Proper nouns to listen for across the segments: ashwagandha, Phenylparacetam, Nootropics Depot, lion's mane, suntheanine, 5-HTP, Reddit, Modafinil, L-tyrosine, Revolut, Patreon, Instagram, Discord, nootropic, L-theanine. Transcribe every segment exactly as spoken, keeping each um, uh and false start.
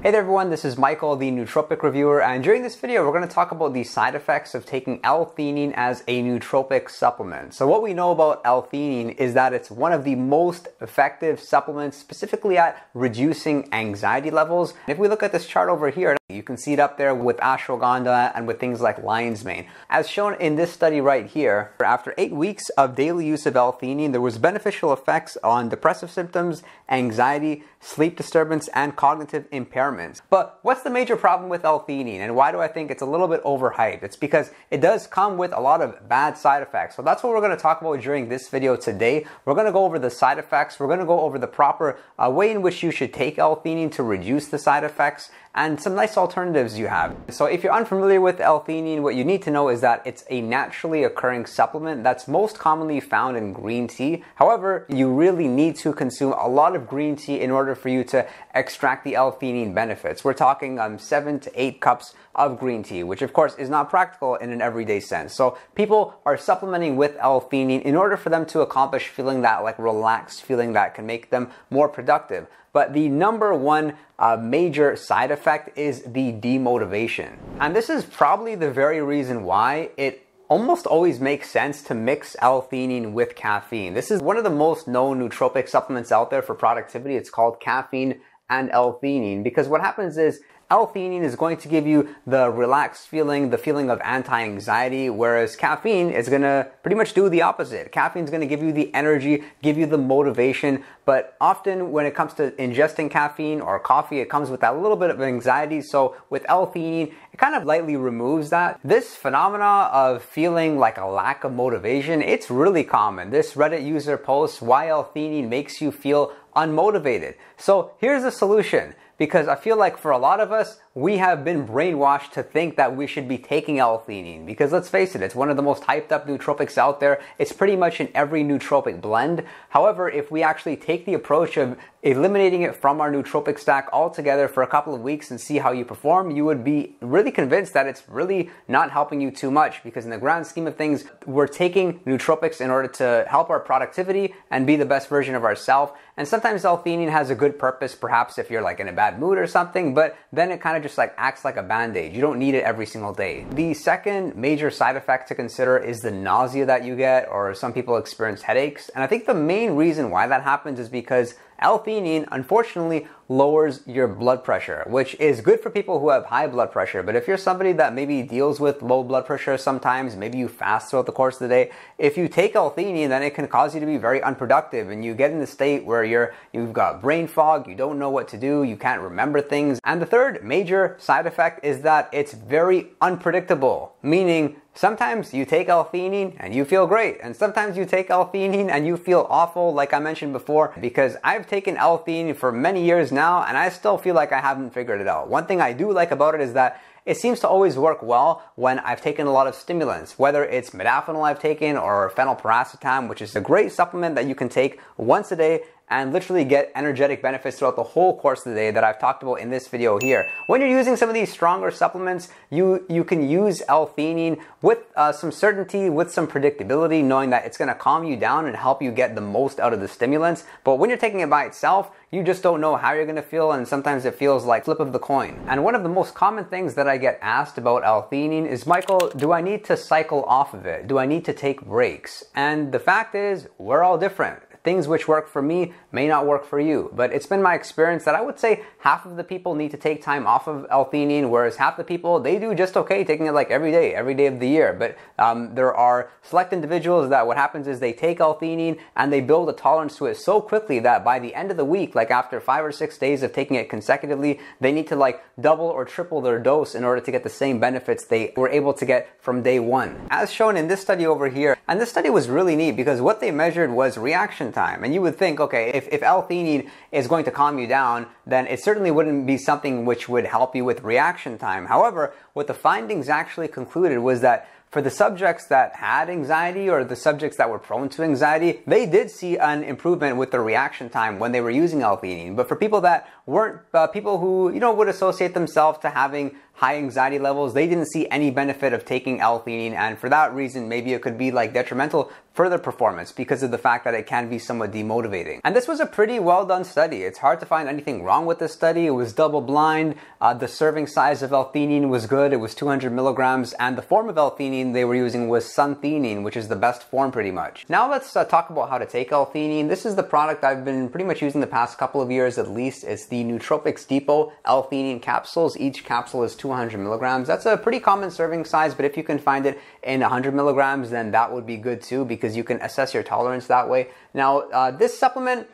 Hey there everyone, this is Michael, the nootropic reviewer, and during this video we're going to talk about the side effects of taking L-theanine as a nootropic supplement. So what we know about L-theanine is that it's one of the most effective supplements specifically at reducing anxiety levels. And if we look at this chart over here, you can see it up there with ashwagandha and with things like lion's mane. As shown in this study right here, after eight weeks of daily use of L-theanine, there was beneficial effects on depressive symptoms, anxiety, sleep disturbance, and cognitive impairment. But what's the major problem with L-theanine, and why do I think it's a little bit overhyped? It's because it does come with a lot of bad side effects. So that's what we're going to talk about during this video today. We're going to go over the side effects, we're going to go over the proper uh, way in which you should take L-theanine to reduce the side effects, and some nice alternatives you have. So if you're unfamiliar with L-theanine, what you need to know is that it's a naturally occurring supplement that's most commonly found in green tea. However, you really need to consume a lot of green tea in order for you to extract the L-theanine benefits. Benefits. We're talking um, seven to eight cups of green tea, which of course is not practical in an everyday sense. So people are supplementing with L-theanine in order for them to accomplish feeling that like relaxed feeling that can make them more productive. But the number one uh, major side effect is the demotivation. And this is probably the very reason why it almost always makes sense to mix L-theanine with caffeine. This is one of the most known nootropic supplements out there for productivity. It's called caffeine and L-theanine, because what happens is L-theanine is going to give you the relaxed feeling, the feeling of anti-anxiety, whereas caffeine is going to pretty much do the opposite. Caffeine is going to give you the energy, give you the motivation, but often when it comes to ingesting caffeine or coffee, it comes with that little bit of anxiety. So with L-theanine, it kind of lightly removes that. This phenomena of feeling like a lack of motivation, it's really common. This Reddit user posts why L-theanine makes you feel unmotivated. So here's the solution, because I feel like for a lot of us, we have been brainwashed to think that we should be taking L-theanine, because let's face it, it's one of the most hyped up nootropics out there. It's pretty much in every nootropic blend. However, if we actually take the approach of eliminating it from our nootropic stack altogether for a couple of weeks and see how you perform, you would be really convinced that it's really not helping you too much, because in the grand scheme of things, we're taking nootropics in order to help our productivity and be the best version of ourselves. And sometimes L-theanine has a good purpose, perhaps if you're like in a bad mood or something, but then it kind of just like acts like a band-aid. You don't need it every single day. The second major side effect to consider is the nausea that you get, or some people experience headaches. And I think the main reason why that happens is because L-theanine unfortunately lowers your blood pressure, which is good for people who have high blood pressure. But if you're somebody that maybe deals with low blood pressure sometimes, maybe you fast throughout the course of the day, if you take L-theanine, then it can cause you to be very unproductive, and you get in the state where you're, you've got brain fog, you don't know what to do, you can't remember things. And the third major side effect is that it's very unpredictable, meaning sometimes you take L-theanine and you feel great, and sometimes you take L-theanine and you feel awful, like I mentioned before, because I've taken L-theanine for many years now and I still feel like I haven't figured it out. One thing I do like about it is that it seems to always work well when I've taken a lot of stimulants, whether it's Modafinil I've taken or Phenylparacetam, which is a great supplement that you can take once a day and literally get energetic benefits throughout the whole course of the day that I've talked about in this video here. When you're using some of these stronger supplements, you, you can use L-theanine with uh, some certainty, with some predictability, knowing that it's gonna calm you down and help you get the most out of the stimulants. But when you're taking it by itself, you just don't know how you're gonna feel, and sometimes it feels like flip of the coin. And one of the most common things that I get asked about L-theanine is, Michael, do I need to cycle off of it? Do I need to take breaks? And the fact is, we're all different. Things which work for me may not work for you, but it's been my experience that I would say half of the people need to take time off of L-theanine, whereas half the people, they do just okay taking it like every day, every day of the year. But um, there are select individuals that what happens is they take L-theanine and they build a tolerance to it so quickly that by the end of the week, like after five or six days of taking it consecutively, they need to like double or triple their dose in order to get the same benefits they were able to get from day one. As shown in this study over here, and this study was really neat because what they measured was reaction time. Time. And you would think, okay, if, if L-theanine is going to calm you down, then it certainly wouldn't be something which would help you with reaction time. However, what the findings actually concluded was that for the subjects that had anxiety, or the subjects that were prone to anxiety, they did see an improvement with the reaction time when they were using L-theanine. But for people that weren't, uh, people who, you know, would associate themselves to having high anxiety levels, they didn't see any benefit of taking L-theanine, and for that reason, maybe it could be like detrimental for their performance because of the fact that it can be somewhat demotivating. And this was a pretty well done study. It's hard to find anything wrong with this study. It was double blind. Uh, the serving size of L-theanine was good. It was two hundred milligrams, and the form of L-theanine they were using was suntheanine, which is the best form pretty much. Now let's uh, talk about how to take L-theanine. This is the product I've been pretty much using the past couple of years at least. It's the Nootropics Depot L-theanine capsules. Each capsule is two hundred milligrams. That's a pretty common serving size, but if you can find it in one hundred milligrams, then that would be good too, because you can assess your tolerance that way. Now, uh, this supplement,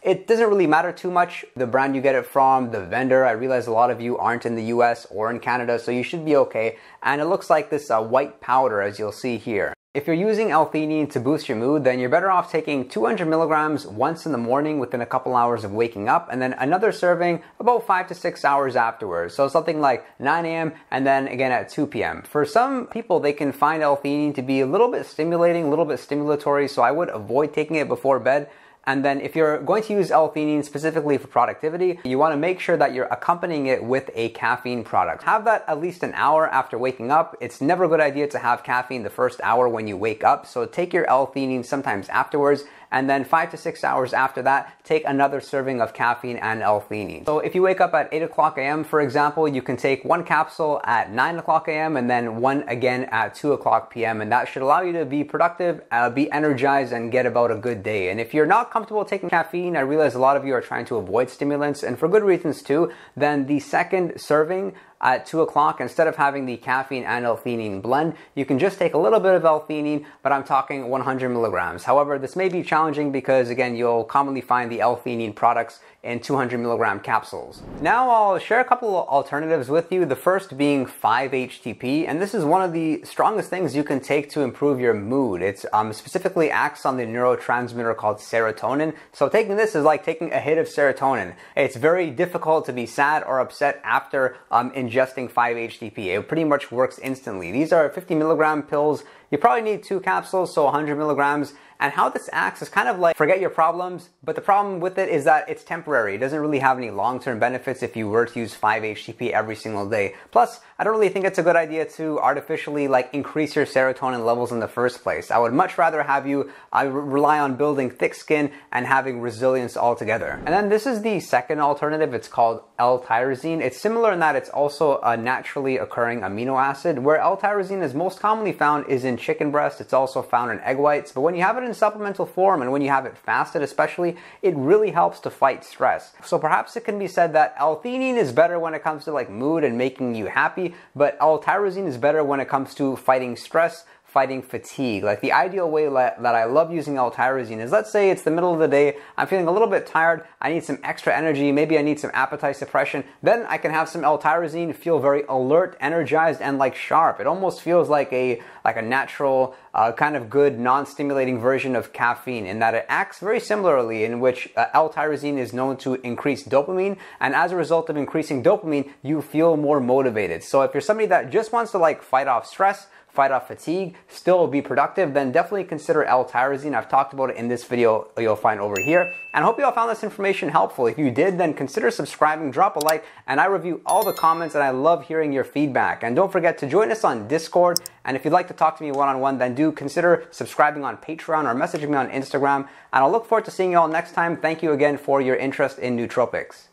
it doesn't really matter too much the brand you get it from, the vendor. I realize a lot of you aren't in the U S or in Canada, so you should be okay. And it looks like this uh, white powder, as you'll see here. If you're using L-theanine to boost your mood, then you're better off taking two hundred milligrams once in the morning within a couple hours of waking up, and then another serving about five to six hours afterwards. So something like nine A M and then again at two P M For some people, they can find L-theanine to be a little bit stimulating, a little bit stimulatory, so I would avoid taking it before bed. And then if you're going to use L-theanine specifically for productivity, you want to make sure that you're accompanying it with a caffeine product. Have that at least an hour after waking up. It's never a good idea to have caffeine the first hour when you wake up. So take your L-theanine sometimes afterwards, and then five to six hours after that, take another serving of caffeine and L-theanine. So if you wake up at eight o'clock A M, for example, you can take one capsule at nine o'clock A M and then one again at two o'clock P M And that should allow you to be productive, uh, be energized, and get about a good day. And if you're not comfortable taking caffeine, I realize a lot of you are trying to avoid stimulants, and for good reasons too, then the second serving at two o'clock, instead of having the caffeine and L-theanine blend, you can just take a little bit of L-theanine, but I'm talking one hundred milligrams. However, this may be challenging because, again, you'll commonly find the L-theanine products in two hundred milligram capsules. Now I'll share a couple of alternatives with you, the first being five H T P, and this is one of the strongest things you can take to improve your mood. It's um, specifically acts on the neurotransmitter called serotonin, so taking this is like taking a hit of serotonin. It's very difficult to be sad or upset after um, ingesting five H T P. It pretty much works instantly. These are fifty milligram pills. You probably need two capsules, so one hundred milligrams. And how this acts is kind of like forget your problems, but the problem with it is that it's temporary. It doesn't really have any long-term benefits if you were to use five H T P every single day. Plus, I don't really think it's a good idea to artificially like increase your serotonin levels in the first place. I would much rather have you I rely on building thick skin and having resilience altogether. And then this is the second alternative. It's called L-tyrosine. It's similar in that it's also a naturally occurring amino acid. Where L-tyrosine is most commonly found is in chicken breast. It's also found in egg whites, but when you have it in supplemental form and when you have it fasted especially, it really helps to fight stress. So perhaps it can be said that L-theanine is better when it comes to like mood and making you happy, but L-tyrosine is better when it comes to fighting stress, fighting fatigue. Like the ideal way that I love using L-tyrosine is, let's say it's the middle of the day, I'm feeling a little bit tired, I need some extra energy, maybe I need some appetite suppression, then I can have some L-tyrosine, feel very alert, energized, and like sharp. It almost feels like a like a natural uh, kind of good non-stimulating version of caffeine, in that it acts very similarly, in which uh, L-tyrosine is known to increase dopamine, and as a result of increasing dopamine, you feel more motivated. So if you're somebody that just wants to like fight off stress, fight off fatigue, still be productive, then definitely consider L-tyrosine. I've talked about it in this video you'll find over here. And I hope you all found this information helpful. If you did, then consider subscribing, drop a like, and I review all the comments, and I love hearing your feedback. And don't forget to join us on Discord, and if you'd like to talk to me one-on-one, then do consider subscribing on Patreon or messaging me on Instagram. And I'll look forward to seeing you all next time. Thank you again for your interest in nootropics.